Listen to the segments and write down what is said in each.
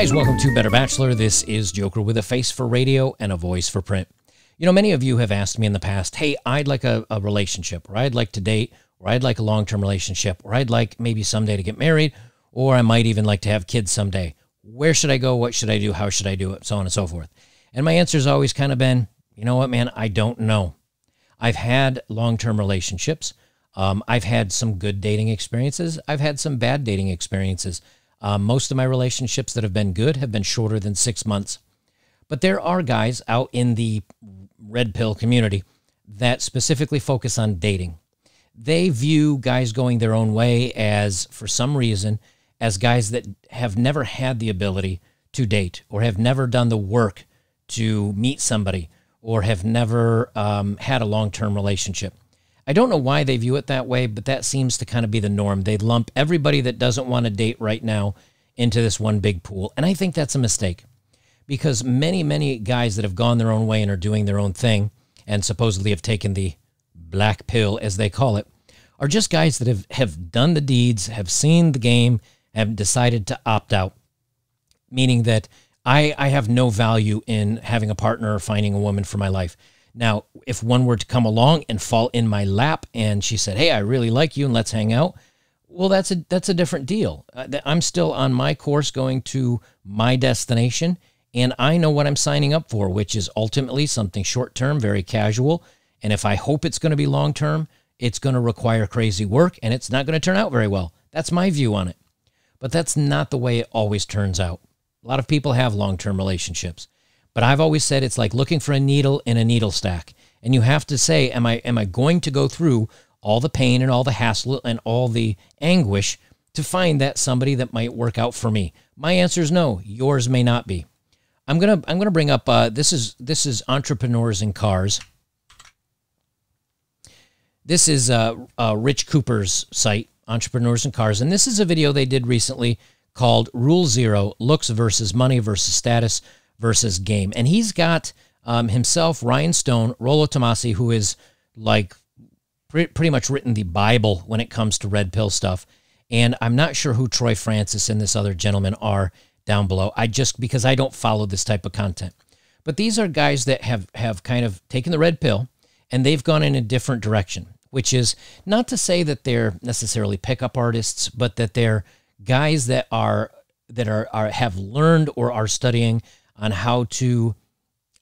guys, welcome to Better Bachelor. This is Joker with a face for radio and a voice for print. You know, many of you have asked me in the past, hey, I'd like a relationship, or I'd like to date, or I'd like a long-term relationship, or I'd like maybe someday to get married, or I might even like to have kids someday. Where should I go? What should I do? How should I do it? So on and so forth. And my answer's always kind of been, you know what, man, I don't know. I've had long-term relationships. I've had some good dating experiences. I've had some bad dating experiences. Most of my relationships that have been good have been shorter than 6 months. But there are guys out in the red pill community that specifically focus on dating. They view guys going their own way as, for some reason, as guys that have never had the ability to date or have never done the work to meet somebody or have never had a long-term relationship. I don't know why they view it that way, but that seems to kind of be the norm. They lump everybody that doesn't want to date right now into this one big pool. And I think that's a mistake because many, many guys that have gone their own way and are doing their own thing and supposedly have taken the black pill, as they call it, are just guys that have done the deeds, have seen the game, have decided to opt out, meaning that I have no value in having a partner or finding a woman for my life. Now, if one were to come along and fall in my lap and she said, hey, I really like you and let's hang out, well, that's a different deal. I'm still on my course going to my destination, and I know what I'm signing up for, which is ultimately something short-term, very casual. And if I hope it's going to be long-term, it's going to require crazy work and it's not going to turn out very well. That's my view on it. But that's not the way it always turns out. A lot of people have long-term relationships. But I've always said it's like looking for a needle in a needle stack. And you have to say, am I going to go through all the pain and all the hassle and all the anguish to find that somebody that might work out for me? My answer is no. Yours may not be. I'm gonna bring up this is Entrepreneurs in Cars. This is Rich Cooper's site, Entrepreneurs in Cars, and this is a video they did recently called Rule Zero: Looks versus Money versus Status versus Game. And he's got himself, Ryan Stone, Rolo Tomasi, who is like pretty much written the Bible when it comes to red pill stuff. And I'm not sure who Troy Francis and this other gentleman are down below. Because I don't follow this type of content. But these are guys that have kind of taken the red pill and they've gone in a different direction, which is not to say that they're necessarily pickup artists, but that they're guys that have learned or are studying on how to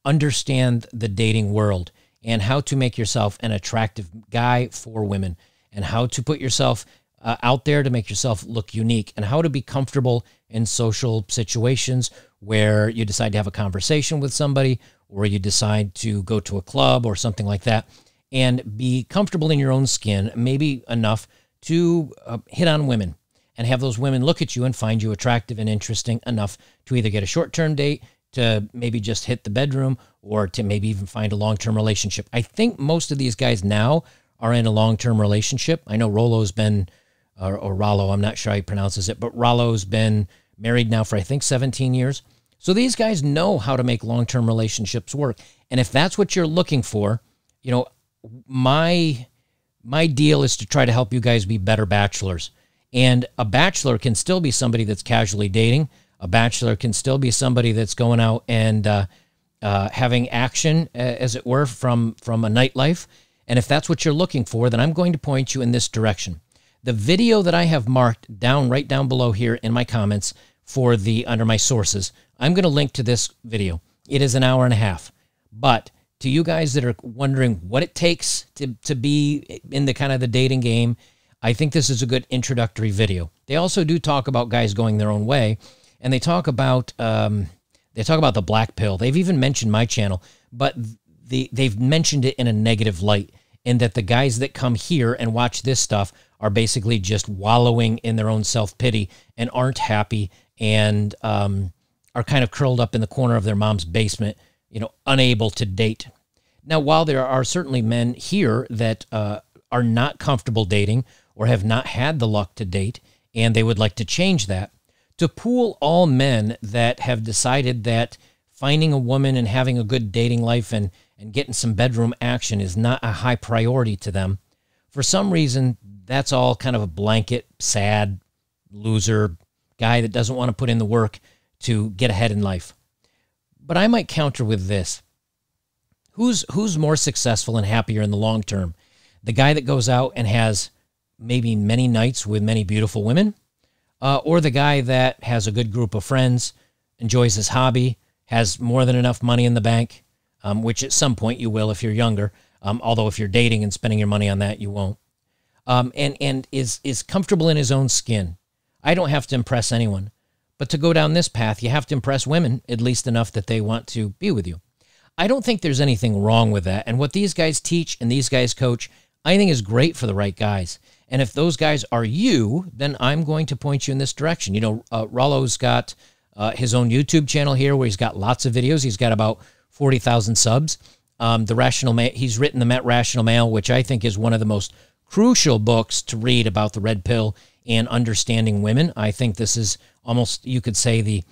understand the dating world and how to make yourself an attractive guy for women and how to put yourself out there to make yourself look unique and how to be comfortable in social situations where you decide to have a conversation with somebody or you decide to go to a club or something like that and be comfortable in your own skin, maybe enough to hit on women and have those women look at you and find you attractive and interesting enough to either get a short-term date, to maybe just hit the bedroom, or to maybe even find a long-term relationship. I think most of these guys now are in a long-term relationship. I know Rolo's been, or Rolo, I'm not sure how he pronounces it, but Rolo's been married now for, I think, 17 years. So these guys know how to make long-term relationships work. And if that's what you're looking for, you know, my deal is to try to help you guys be better bachelors. And a bachelor can still be somebody that's casually dating. A bachelor can still be somebody that's going out and having action, as it were, from a nightlife. And if that's what you're looking for, then I'm going to point you in this direction. The video that I have marked down right down below here in my comments for the under my sources, I'm going to link to this video. It is an hour and a half. But to you guys that are wondering what it takes to be in the kind of the dating game, I think this is a good introductory video. They also do talk about guys going their own way, and they talk about the black pill. They've even mentioned my channel, but they've mentioned it in a negative light, in that the guys that come here and watch this stuff are basically just wallowing in their own self-pity and aren't happy and are kind of curled up in the corner of their mom's basement, you know, unable to date. Now, while there are certainly men here that are not comfortable dating or have not had the luck to date, and they would like to change that, to pool all men that have decided that finding a woman and having a good dating life and getting some bedroom action is not a high priority to them. For some reason, that's all kind of a blanket, sad, loser, guy that doesn't want to put in the work to get ahead in life. But I might counter with this. Who's more successful and happier in the long term? The guy that goes out and has maybe many nights with many beautiful women, or the guy that has a good group of friends, enjoys his hobby, has more than enough money in the bank, which at some point you will if you're younger, although if you're dating and spending your money on that, you won't, and is comfortable in his own skin. I don't have to impress anyone. But to go down this path, you have to impress women, at least enough that they want to be with you. I don't think there's anything wrong with that. And what these guys teach and these guys coach, I think is great for the right guys. And if those guys are you, then I'm going to point you in this direction. You know, Rolo's got his own YouTube channel here where he's got lots of videos. He's got about 40,000 subs. The Rational Male, he's written The Rational Male, which I think is one of the most crucial books to read about the red pill and understanding women. I think this is almost, you could say, the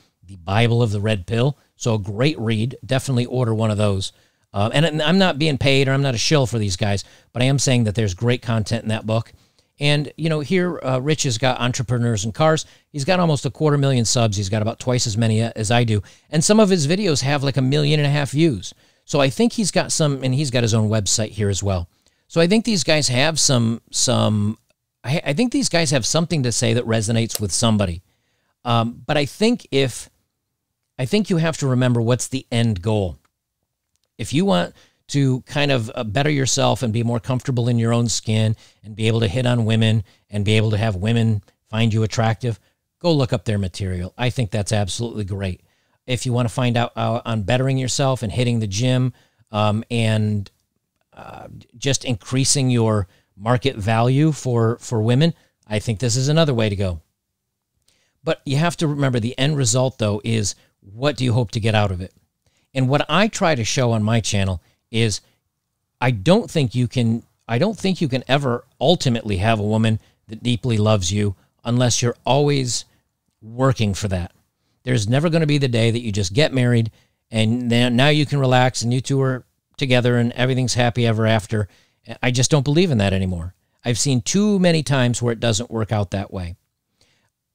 Bible of the red pill. So a great read. Definitely order one of those. And I'm not being paid, or I'm not a shill for these guys, but I am saying that there's great content in that book. And, you know, here Rich has got Entrepreneurs in Cars. He's got almost a 250,000 subs. He's got about twice as many as I do. And some of his videos have like 1.5 million views. So I think he's got some, and he's got his own website here as well. So I think these guys have I think these guys have something to say that resonates with somebody. But I think you have to remember what's the end goal. If you want to kind of better yourself and be more comfortable in your own skin and be able to hit on women and be able to have women find you attractive, go look up their material. I think that's absolutely great. If you want to find out on bettering yourself and hitting the gym and just increasing your market value for women, I think this is another way to go. But you have to remember the end result, though, is what do you hope to get out of it? And what I try to show on my channel is I don't think you can ever ultimately have a woman that deeply loves you unless you're always working for that. There's never going to be the day that you just get married and then now you can relax and you two are together and everything's happy ever after. I just don't believe in that anymore. I've seen too many times where it doesn't work out that way.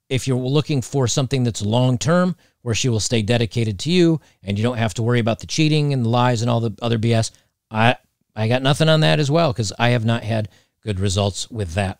If you're looking for something that's long-term, where she will stay dedicated to you and you don't have to worry about the cheating and the lies and all the other BS, I got nothing on that as well because I have not had good results with that.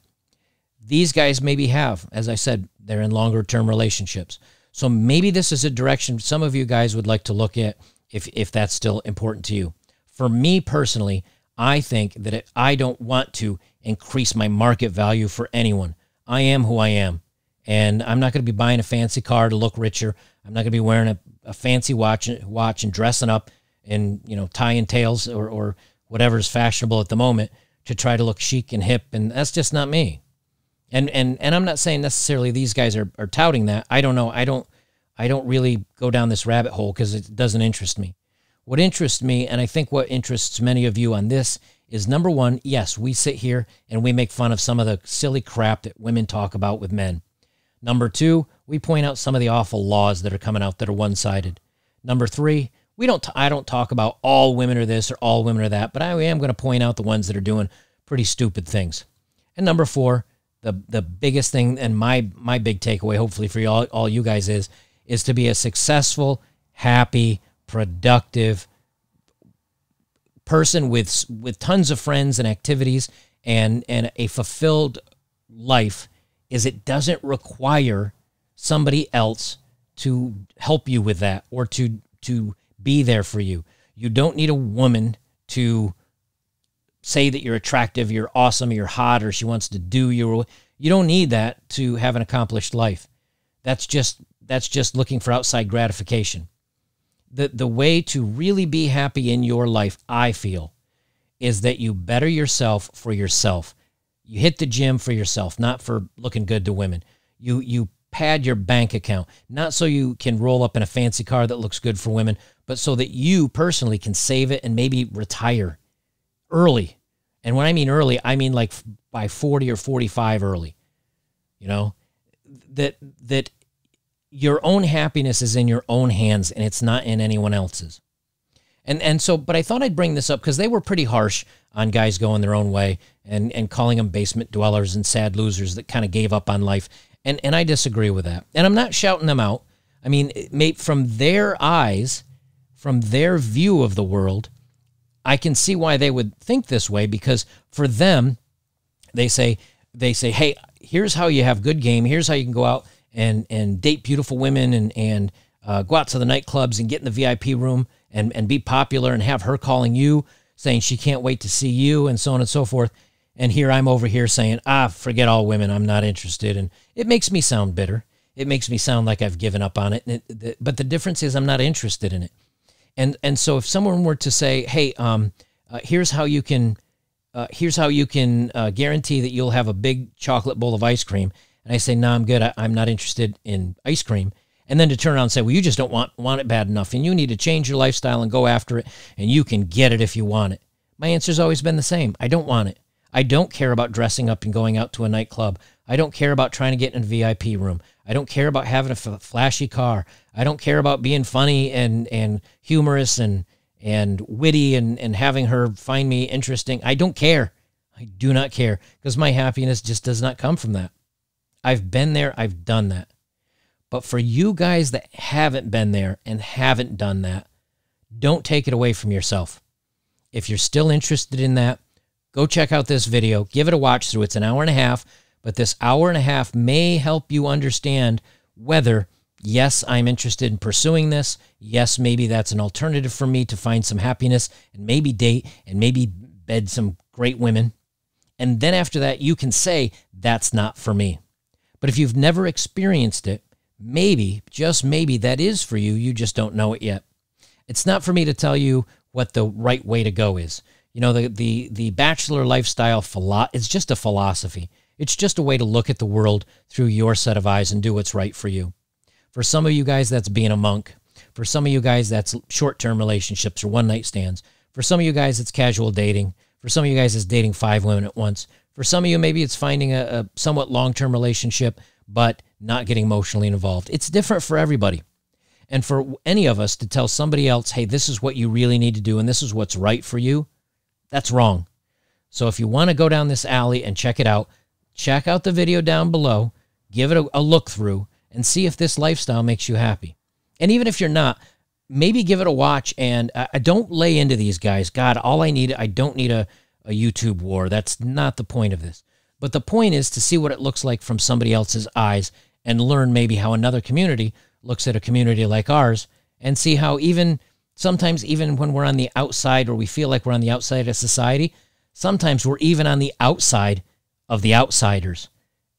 These guys maybe have, as I said, they're in longer-term relationships. So maybe this is a direction some of you guys would like to look at if that's still important to you. For me personally, I think that I don't want to increase my market value for anyone. I am who I am, and I'm not going to be buying a fancy car to look richer. I'm not going to be wearing a fancy watch and dressing up in, you know, tie and tails or whatever's fashionable at the moment to try to look chic and hip, and that's just not me. And I'm not saying necessarily these guys are touting that. I don't know. I don't really go down this rabbit hole because it doesn't interest me. What interests me, and I think what interests many of you on this, is number one, yes, we sit here and we make fun of some of the silly crap that women talk about with men. Number two, we point out some of the awful laws that are coming out that are one-sided. Number three, I don't talk about all women are this or all women are that, but I am going to point out the ones that are doing pretty stupid things. And number four, the biggest thing and my big takeaway, hopefully for all you guys, is to be a successful, happy, productive person with tons of friends and activities and a fulfilled life is it doesn't require somebody else to help you with that or to be there for you. You don't need a woman to say that you're attractive, you're awesome, you're hot, or she wants to do you. You don't need that to have an accomplished life. That's just looking for outside gratification. The way to really be happy in your life, I feel, is that you better yourself for yourself. You hit the gym for yourself, not for looking good to women. You pad your bank account, not so you can roll up in a fancy car that looks good for women, but so that you personally can save it and maybe retire early. And when I mean early, I mean like by 40 or 45 early. You know, that your own happiness is in your own hands and it's not in anyone else's. And so, but I thought I'd bring this up because they were pretty harsh on guys going their own way and calling them basement dwellers and sad losers that kind of gave up on life. And I disagree with that. And I'm not shouting them out. I mean, from their eyes, from their view of the world, I can see why they would think this way, because for them, they say, hey, here's how you have good game. Here's how you can go out and date beautiful women and go out to the nightclubs and get in the VIP room and be popular and have her calling you saying she can't wait to see you and so on and so forth. And here I'm over here saying, ah, forget all women. I'm not interested. And it makes me sound bitter. It makes me sound like I've given up on it. But the difference is I'm not interested in it. And so if someone were to say, hey, here's how you can, guarantee that you'll have a big chocolate bowl of ice cream. And I say, no, I'm good. I'm not interested in ice cream. And then to turn around and say, well, you just don't want it bad enough. And you need to change your lifestyle and go after it. And you can get it if you want it. My answer's always been the same. I don't want it. I don't care about dressing up and going out to a nightclub. I don't care about trying to get in a VIP room. I don't care about having a flashy car. I don't care about being funny and humorous and witty and having her find me interesting. I don't care. I do not care, because my happiness just does not come from that. I've been there. I've done that. But for you guys that haven't been there and haven't done that, don't take it away from yourself. If you're still interested in that, go check out this video. Give it a watch through. It's an hour and a half, but this hour and a half may help you understand whether, yes, I'm interested in pursuing this. Yes, maybe that's an alternative for me to find some happiness and maybe date and maybe bed some great women. And then after that, you can say, that's not for me. But if you've never experienced it, maybe, just maybe, that is for you. You just don't know it yet. It's not for me to tell you what the right way to go is. You know, the bachelor lifestyle, it's just a philosophy. It's just a way to look at the world through your set of eyes and do what's right for you. For some of you guys, that's being a monk. For some of you guys, that's short-term relationships or one-night stands. For some of you guys, it's casual dating. For some of you guys, it's dating 5 women at once. For some of you, maybe it's finding a somewhat long-term relationship but not getting emotionally involved. It's different for everybody. And for any of us to tell somebody else, hey, this is what you really need to do and this is what's right for you, that's wrong. So if you want to go down this alley and check out the video down below, give it a look through, and see if this lifestyle makes you happy. And even if you're not, maybe give it a watch, and don't lay into these guys. God, I don't need a YouTube war. That's not the point of this. But the point is to see what it looks like from somebody else's eyes and learn maybe how another community looks at a community like ours, and see how sometimes even when we're on the outside, or we feel like we're on the outside of society, sometimes we're even on the outside of the outsiders.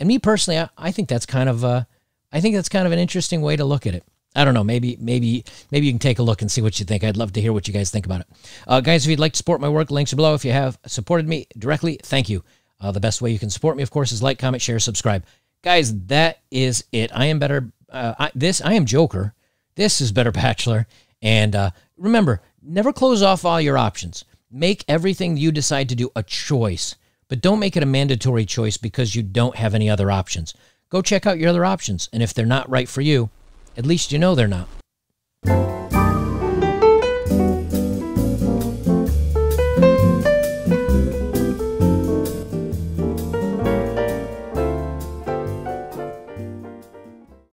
And me personally, I think that's kind of an interesting way to look at it. I don't know. Maybe you can take a look and see what you think. I'd love to hear what you guys think about it. Guys, if you'd like to support my work, links are below. If you have supported me directly, thank you. The best way you can support me, of course, is like, comment, share, subscribe. Guys, that is it. I am better. I am Joker. This is Better Bachelor. And remember, never close off all your options. Make everything you decide to do a choice, but don't make it a mandatory choice because you don't have any other options. Go check out your other options, and if they're not right for you, at least you know they're not.